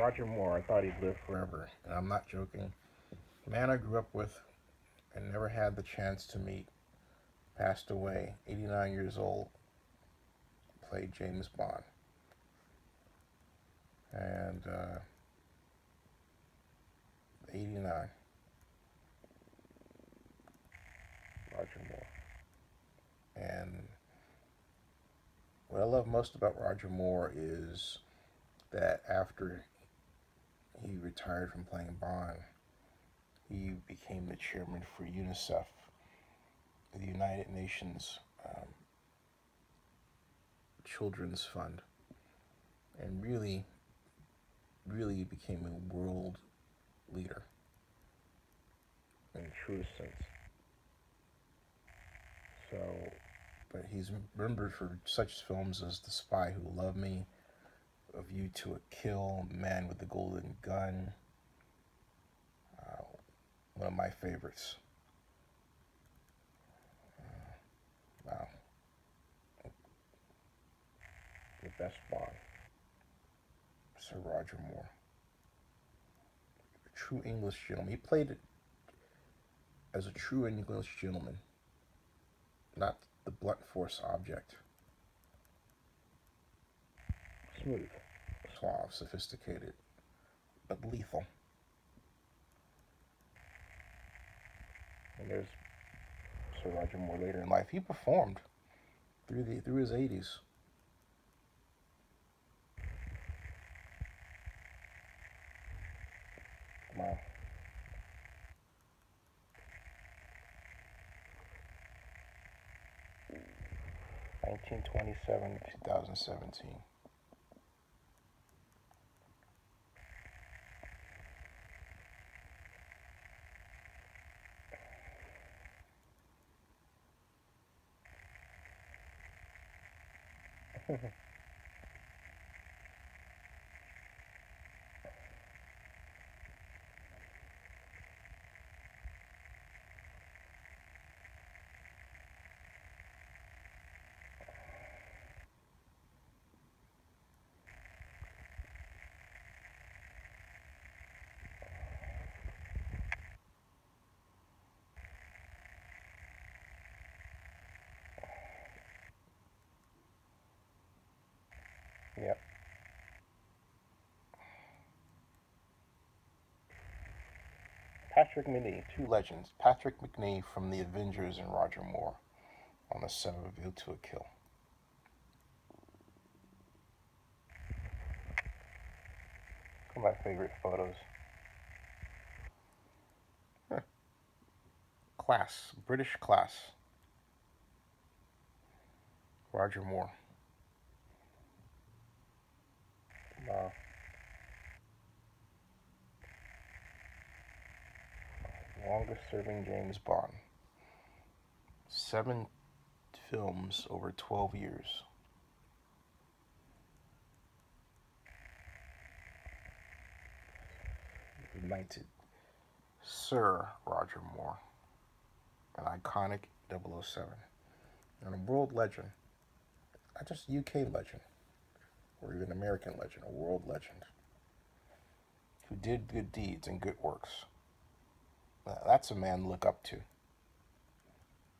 Roger Moore. I thought he'd live forever, and I'm not joking. The man I grew up with and never had the chance to meet passed away, 89 years old, played James Bond. And 89, Roger Moore. And what I love most about Roger Moore is that after he retired from playing Bond, he became the chairman for UNICEF, the United Nations Children's Fund, and really became a world leader in the truest sense. So, but he's remembered for such films as The Spy Who Loved Me, A View to a Kill, Man with the Golden Gun, one of my favorites. Wow. The best Bond. Sir Roger Moore. A true English gentleman. He played it as a true English gentleman. Not the blunt force object. Smooth. Suave, sophisticated, but lethal. And there's Sir Roger Moore later in life. He performed through his 80s. Wow. Wow. 1927 to 2017. Yep. Patrick McNee, two legends. Patrick McNee from The Avengers and Roger Moore on the set of A View to a Kill. One of my favorite photos. Huh. Class, British class. Roger Moore. Wow. Longest serving James Bond. 7 films over 12 years. United Sir Roger Moore, an iconic 007, and a world legend, not just UK legend, or even American legend, a world legend, who did good deeds and good works. That's a man to look up to.